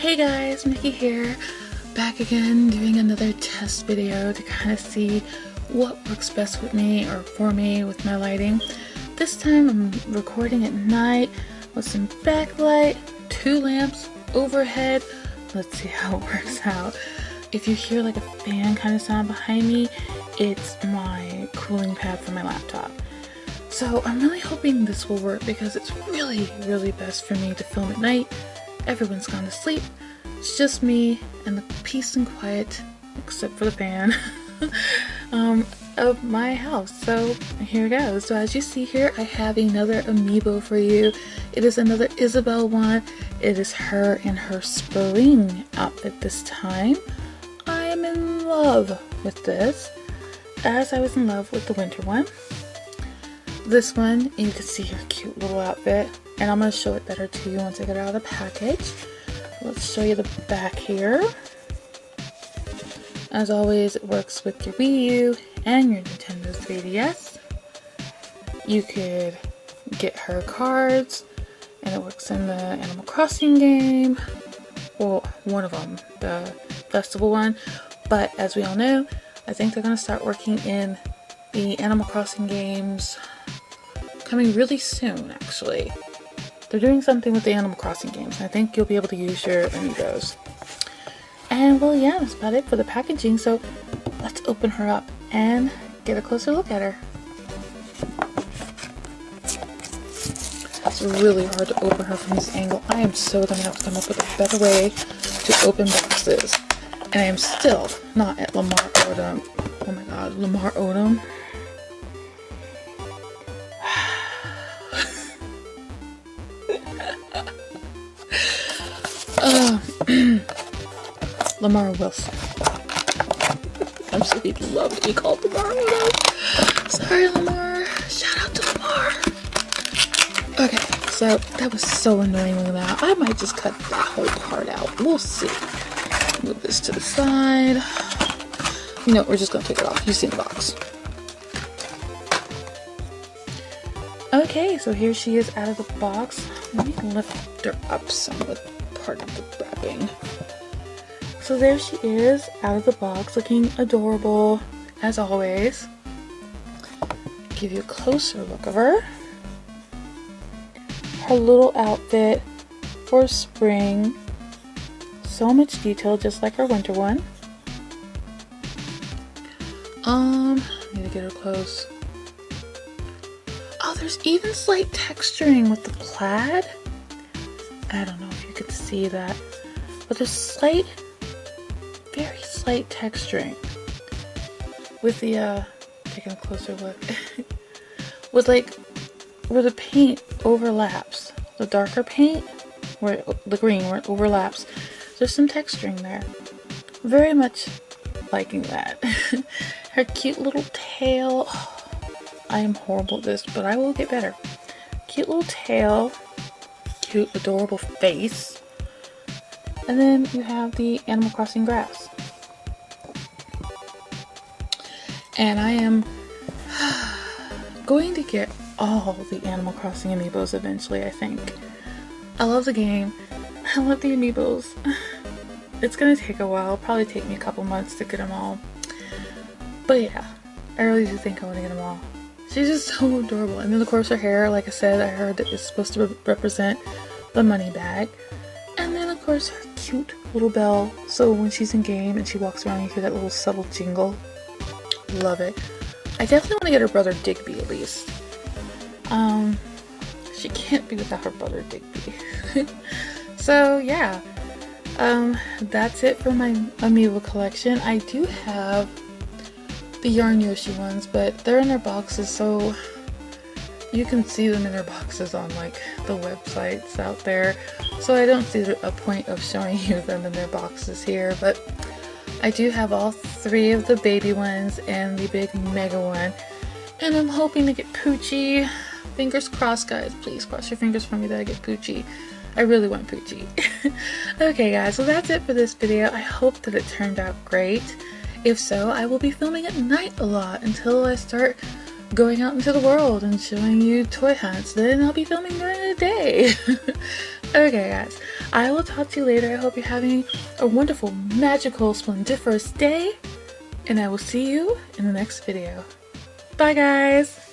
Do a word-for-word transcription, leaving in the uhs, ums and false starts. Hey guys, Mickey here, back again doing another test video to kind of see what works best with me or for me with my lighting. This time I'm recording at night with some backlight, two lamps overhead. Let's see how it works out. If you hear like a fan kind of sound behind me, it's my cooling pad for my laptop. So I'm really hoping this will work because it's really, really best for me to film at night. Everyone's gone to sleep, it's just me and the peace and quiet, except for the fan, um, of my house. So here it goes. So as you see here, I have another Amiibo for you. It is another Isabelle one. It is her in her spring outfit this time. I'm in love with this, as I was in love with the winter one. This one, you can see her cute little outfit. And I'm going to show it better to you once I get it out of the package. Let's show you the back here. As always, it works with your Wii U and your Nintendo three D S. You could get her cards, and it works in the Animal Crossing game. Well, one of them, the festival one. But as we all know, I think they're going to start working in the Animal Crossing games coming really soon, actually. They're doing something with the Animal Crossing games, and I think you'll be able to use your Amiibos. And well, yeah, that's about it for the packaging, so let's open her up and get a closer look at her. It's really hard to open her from this angle. I am so gonna have to come up with a better way to open boxes. And I am still not at Lamar Odom. Oh my god, Lamar Odom. Lamar Wilson. I'm sure he'd love to be called Lamar Odom. Sorry, Lamar. Shout out to Lamar. Okay, so that was so annoying with that. I might just cut that whole part out. We'll see. Move this to the side. You know, we're just gonna take it off. You've seen the box. Okay, so here she is out of the box. Let me lift her up some with part of the wrapping. So there she is, out of the box, looking adorable, as always. Give you a closer look of her. Her little outfit for spring. So much detail, just like her winter one. Um, need to get her close. Oh, there's even slight texturing with the plaid. I don't know if you could see that, but there's slight, very slight texturing with the, uh, taking a closer look, with like, where the paint overlaps, the darker paint, where the green, where it overlaps, there's some texturing there. Very much liking that. Her cute little tail, oh, I am horrible at this, but I will get better. Cute little tail. Cute, adorable face. And then you have the Animal Crossing grass. And I am going to get all the Animal Crossing Amiibos eventually, I think. I love the game. I love the Amiibos. It's gonna take a while. It'll probably take me a couple months to get them all. But yeah, I really do think I want to get them all. She's just so adorable. And then of course her hair, like I said, I heard that it's supposed to re represent the money bag. And then of course her cute little bell. So when she's in game and she walks around, you hear that little subtle jingle. Love it. I definitely want to get her brother Digby at least. Um, she can't be without her brother Digby. So yeah, um, that's it for my Amiibo collection. I do have the Yarn Yoshi ones, but they're in their boxes, so you can see them in their boxes on like the websites out there, so I don't see a point of showing you them in their boxes here. But I do have all three of the baby ones and the big mega one, and I'm hoping to get Poochie. Fingers crossed, guys. Please cross your fingers for me that I get Poochie. I really want Poochie. Okay guys, so that's it for this video. I hope that it turned out great. If so, I will be filming at night a lot until I start going out into the world and showing you toy hunts. Then I'll be filming during the day. Okay guys, I will talk to you later. I hope you're having a wonderful, magical, splendiferous day, and I will see you in the next video. Bye guys!